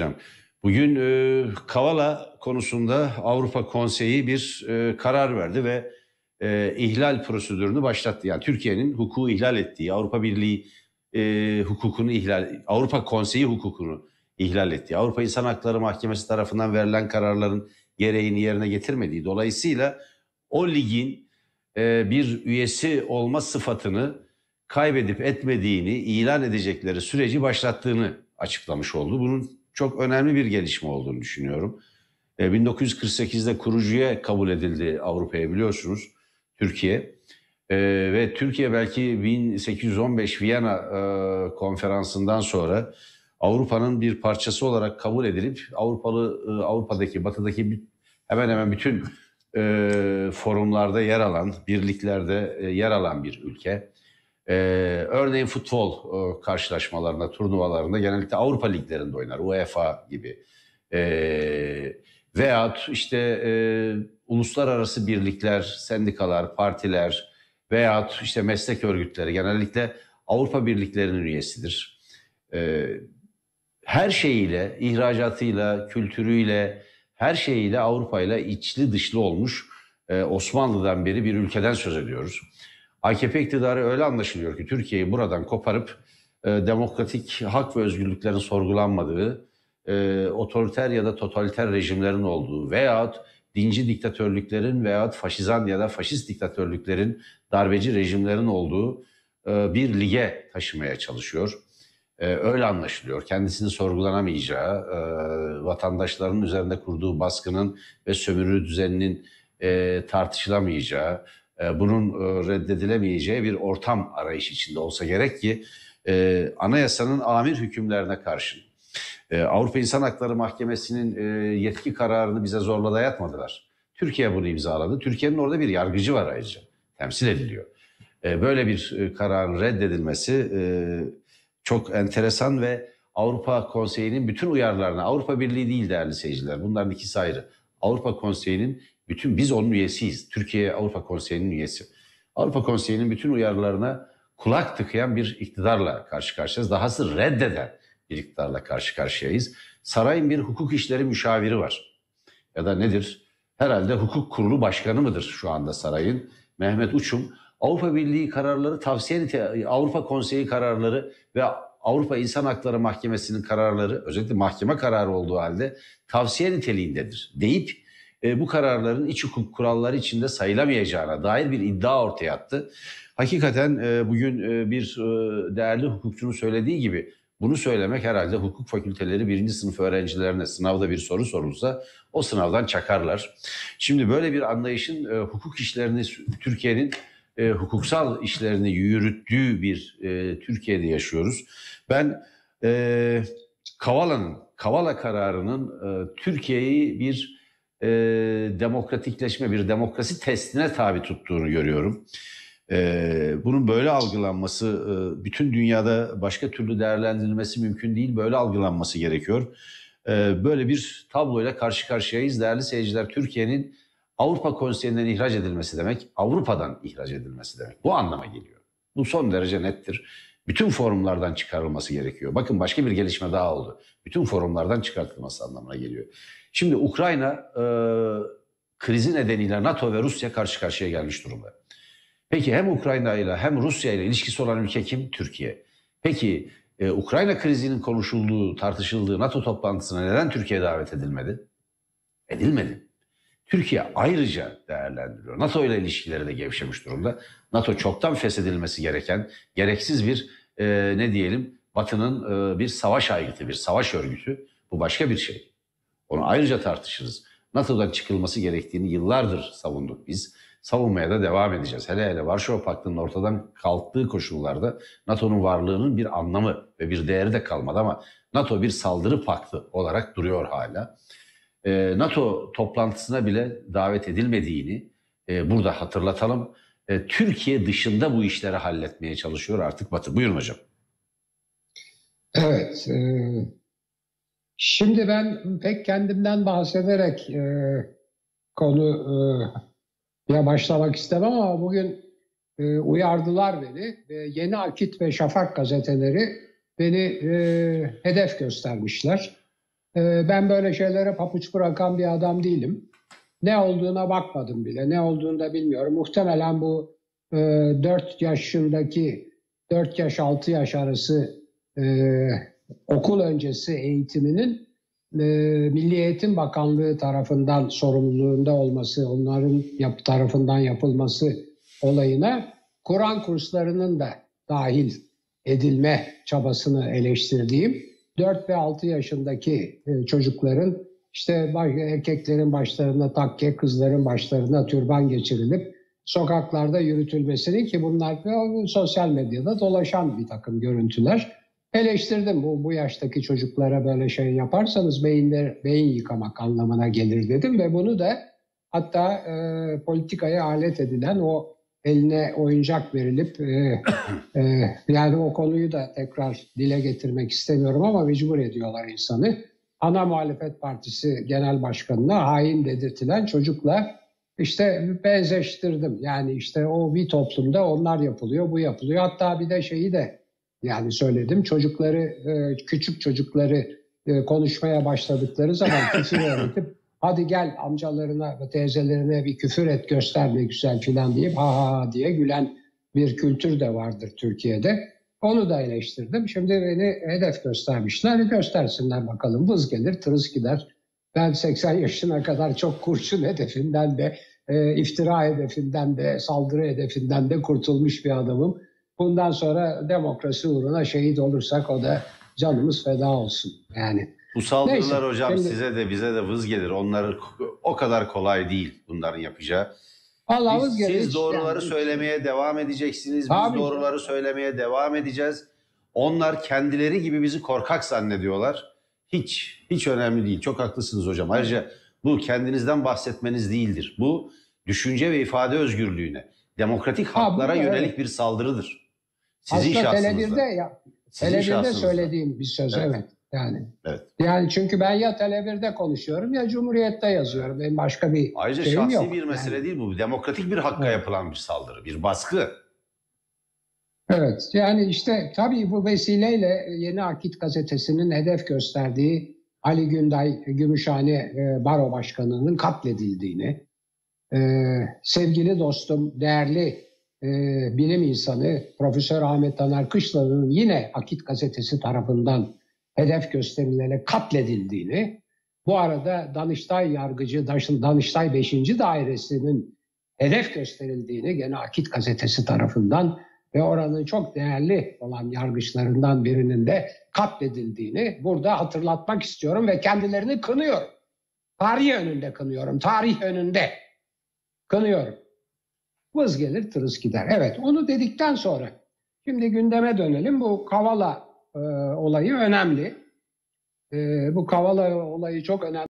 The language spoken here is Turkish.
edeceğim. Bugün Kavala konusunda Avrupa Konseyi bir karar verdi ve ihlal prosedürünü başlattı. Yani Türkiye'nin hukuku ihlal ettiği, Avrupa Birliği hukukunu ihlal, Avrupa Konseyi hukukunu ihlal ettiği, Avrupa İnsan Hakları Mahkemesi tarafından verilen kararların gereğini yerine getirmediği, dolayısıyla o ligin bir üyesi olma sıfatını kaybedip etmediğini ilan edecekleri süreci başlattığını açıklamış oldu. Bunun çok önemli bir gelişme olduğunu düşünüyorum. 1948'de kurucuya kabul edildi Avrupa'ya, biliyorsunuz, Türkiye. Ve Türkiye belki 1815 Viyana konferansından sonra Avrupa'nın bir parçası olarak kabul edilip Avrupa'daki, batıdaki hemen hemen bütün forumlarda yer alan, birliklerde yer alan bir ülke. Örneğin futbol karşılaşmalarında, turnuvalarında genellikle Avrupa liglerinde oynar. UEFA gibi. Veyahut işte uluslararası birlikler, sendikalar, partiler veyahut işte meslek örgütleri genellikle Avrupa birliklerinin üyesidir. Her şeyiyle, ihracatıyla, kültürüyle, her şeyiyle Avrupa ile içli dışlı olmuş Osmanlı'dan beri bir ülkeden söz ediyoruz. AKP iktidarı öyle anlaşılıyor ki Türkiye'yi buradan koparıp demokratik hak ve özgürlüklerin sorgulanmadığı, otoriter ya da totaliter rejimlerin olduğu veyahut dinci diktatörlüklerin veyahut faşizan ya da faşist diktatörlüklerin, darbeci rejimlerin olduğu bir lige taşımaya çalışıyor. Öyle anlaşılıyor. Kendisini sorgulanamayacağı, vatandaşların üzerinde kurduğu baskının ve sömürü düzeninin tartışılamayacağı, bunun reddedilemeyeceği bir ortam arayış içinde olsa gerek ki anayasanın amir hükümlerine karşın Avrupa İnsan Hakları Mahkemesi'nin yetki kararını bize zorla dayatmadılar. Türkiye bunu imzaladı. Türkiye'nin orada bir yargıcı var ayrıca. Temsil ediliyor. Böyle bir kararın reddedilmesi çok enteresan ve Avrupa Konseyi'nin bütün uyarılarına, Avrupa Birliği değil değerli seyirciler, bunların ikisi ayrı. Avrupa Konseyi'nin bütün, biz onun üyesiyiz. Türkiye Avrupa Konseyi'nin üyesi. Avrupa Konseyi'nin bütün uyarılarına kulak tıkayan bir iktidarla karşı karşıyayız. Dahası reddeden bir iktidarla karşı karşıyayız. Sarayın bir hukuk işleri müşaviri var. Ya da nedir? Herhalde hukuk kurulu başkanı mıdır şu anda sarayın? Mehmet Uçum, Avrupa Birliği kararları, Avrupa Konseyi kararları ve Avrupa İnsan Hakları Mahkemesi'nin kararları, özellikle mahkeme kararı olduğu halde tavsiye niteliğindedir deyip bu kararların iç hukuk kuralları içinde sayılamayacağına dair bir iddia ortaya attı. Hakikaten bugün bir değerli hukukçunun söylediği gibi bunu söylemek herhalde hukuk fakülteleri 1. sınıf öğrencilerine sınavda bir soru sorulsa o sınavdan çakarlar. Şimdi böyle bir anlayışın hukuk işlerini, Türkiye'nin hukuksal işlerini yürüttüğü bir Türkiye'de yaşıyoruz. Ben Kavala kararının Türkiye'yi bir demokratikleşme, bir demokrasi testine tabi tuttuğunu görüyorum. Bunun böyle algılanması, bütün dünyada başka türlü değerlendirilmesi mümkün değil. Böyle algılanması gerekiyor. Böyle bir tabloyla karşı karşıyayız değerli seyirciler. Türkiye'nin Avrupa Konseyi'nden ihraç edilmesi demek, Avrupa'dan ihraç edilmesi demek. Bu anlama geliyor. Bu son derece nettir. Bütün forumlardan çıkarılması gerekiyor. Bakın başka bir gelişme daha oldu. Bütün forumlardan çıkartılması anlamına geliyor. Şimdi Ukrayna krizi nedeniyle NATO ve Rusya karşı karşıya gelmiş durumda. Peki hem Ukrayna ile hem Rusya ile ilişkisi olan ülke kim? Türkiye. Peki Ukrayna krizinin konuşulduğu, tartışıldığı NATO toplantısına neden Türkiye davet edilmedi? Edilmedi. Türkiye ayrıca değerlendiriyor. NATO ile ilişkileri de gevşemiş durumda. NATO çoktan feshedilmesi gereken, gereksiz bir ne diyelim, Batı'nın bir savaş aygıtı, bir savaş örgütü. Bu başka bir şey. Onu ayrıca tartışırız. NATO'dan çıkılması gerektiğini yıllardır savunduk biz. Savunmaya da devam edeceğiz. Hele Varşova Paktı'nın ortadan kalktığı koşullarda NATO'nun varlığının bir anlamı ve bir değeri de kalmadı ama NATO bir saldırı paktı olarak duruyor hala. NATO toplantısına bile davet edilmediğini burada hatırlatalım. Türkiye dışında bu işleri halletmeye çalışıyor artık Batı. Buyurun hocam. Evet. Şimdi ben pek kendimden bahsederek konuya başlamak istemem ama bugün uyardılar beni. Yeni Akit ve Şafak gazeteleri beni hedef göstermişler. Ben böyle şeylere papuç bırakan bir adam değilim. Ne olduğuna bakmadım bile. Ne olduğunu da bilmiyorum. Muhtemelen bu 4 yaşındaki 4 yaş 6 yaş arası okul öncesi eğitiminin Milli Eğitim Bakanlığı tarafından sorumluluğunda olması, onların tarafından yapılması olayına Kur'an kurslarının da dahil edilme çabasını eleştirdiğim 4 ve 6 yaşındaki çocukların işte erkeklerin başlarına takke, kızların başlarına türban geçirilip sokaklarda yürütülmesini ki bunlar sosyal medyada dolaşan bir takım görüntüler. Eleştirdim bu yaştaki çocuklara böyle şey yaparsanız beyin yıkamak anlamına gelir dedim ve bunu da hatta politikaya alet edilen o eline oyuncak verilip yani o konuyu da tekrar dile getirmek istemiyorum ama mecbur ediyorlar insanı. Ana Muhalefet Partisi Genel Başkanı'na hain dedirtilen çocukla işte benzeştirdim. Yani işte o bir toplumda onlar yapılıyor, bu yapılıyor. Hatta bir de şeyi de yani söyledim, çocukları, küçük çocukları konuşmaya başladıkları zaman küfür öğretip hadi gel amcalarına ve teyzelerine bir küfür et göster ne güzel filan deyip ha diye gülen bir kültür de vardır Türkiye'de. Onu da eleştirdim. Şimdi beni hedef göstermişler. Göstersinler bakalım. Vız gelir, tırız gider. Ben 80 yaşına kadar çok kurşun hedefinden de, iftira hedefinden de, saldırı hedefinden de kurtulmuş bir adamım. Bundan sonra demokrasi uğruna şehit olursak o da canımız feda olsun yani. Bu saldırılar neyse, hocam şimdi, size de bize de vız gelir. Onları o kadar kolay değil bunların yapacağı. Siz doğruları yani söylemeye devam edeceksiniz. Biz abi, doğruları söylemeye devam edeceğiz. Onlar kendileri gibi bizi korkak zannediyorlar. Hiç önemli değil. Çok haklısınız hocam. Ayrıca bu kendinizden bahsetmeniz değildir. Bu düşünce ve ifade özgürlüğüne, demokratik haklara yönelik bir saldırıdır. Sizin şahsınızda. Tele1'de söylediğim bir söz evet. Yani çünkü ben ya Tele1'de konuşuyorum ya Cumhuriyet'te yazıyorum. Benim başka bir ayrıca şeyim yok. Ayrıca şahsi bir mesele değil bu. Demokratik bir hakka yapılan bir saldırı, bir baskı. Evet. Yani işte tabii bu vesileyle Yeni Akit gazetesinin hedef gösterdiği Ali Günday, Gümüşhane Baro Başkanı'nın katledildiğini, sevgili dostum, değerli bilim insanı Profesör Ahmet Taner Kışla'nın yine Akit gazetesi tarafından hedef gösterilerine katledildiğini, bu arada Danıştay yargıcı, Danıştay 5. Dairesi'nin hedef gösterildiğini gene Akit gazetesi tarafından ve oranın çok değerli olan yargıçlarından birinin de katledildiğini burada hatırlatmak istiyorum ve kendilerini kınıyorum. Tarih önünde kınıyorum, tarih önünde kınıyorum. Vız gelir tırıs gider. Evet, onu dedikten sonra şimdi gündeme dönelim. Bu Kavala olayı önemli. Bu Kavala olayı çok önemli.